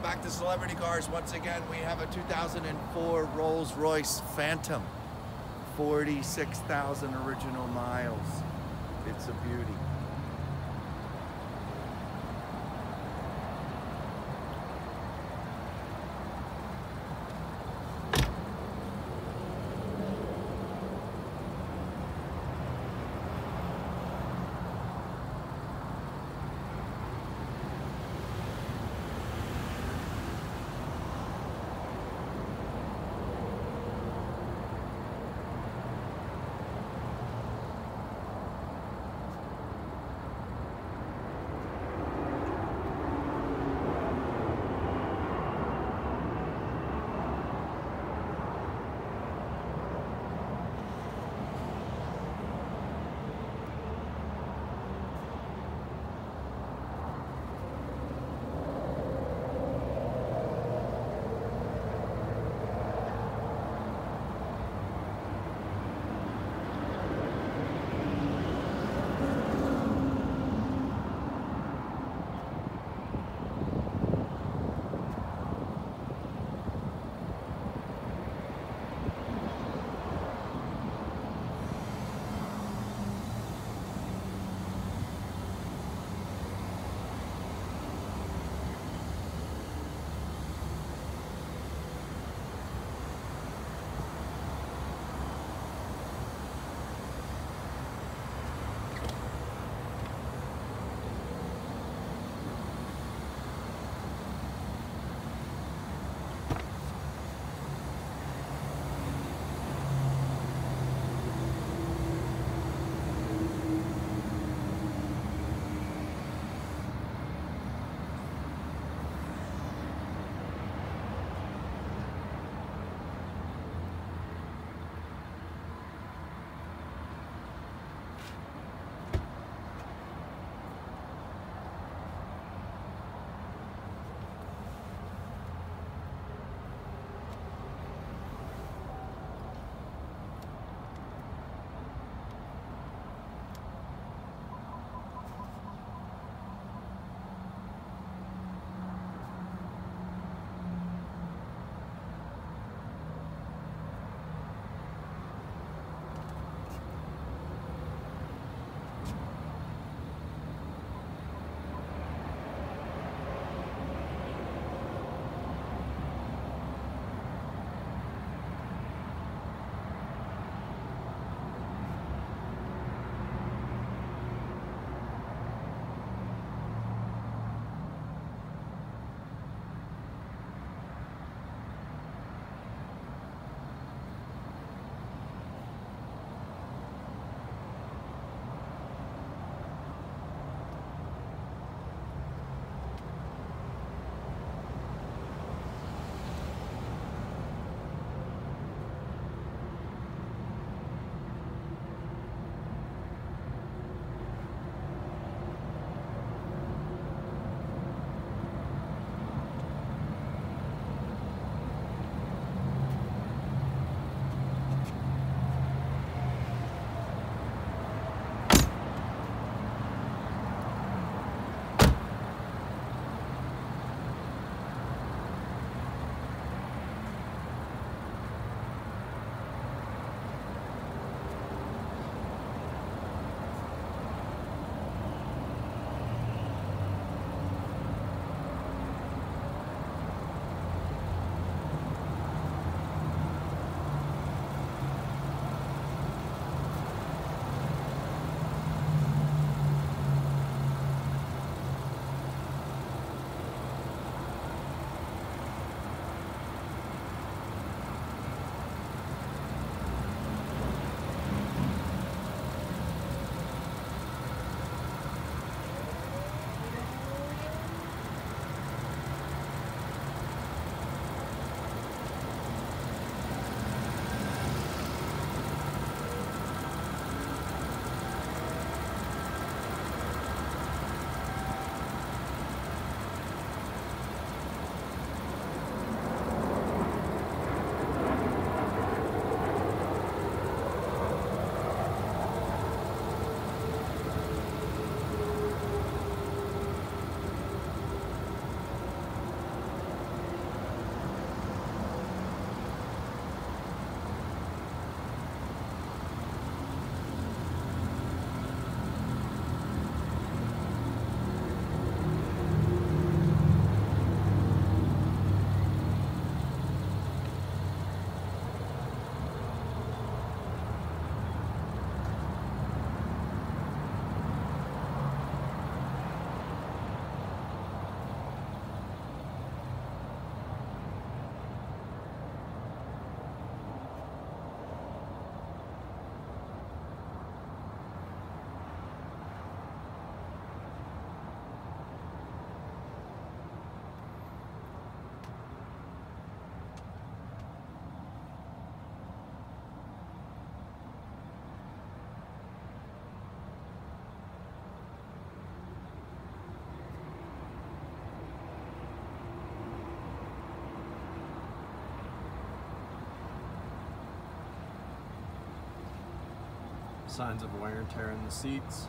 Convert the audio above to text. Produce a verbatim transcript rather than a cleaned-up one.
Welcome back to Celebrity Cars. Once again, we have a two thousand four Rolls-Royce Phantom. forty-six thousand original miles. It's a beauty. signs of wear and tear in the seats.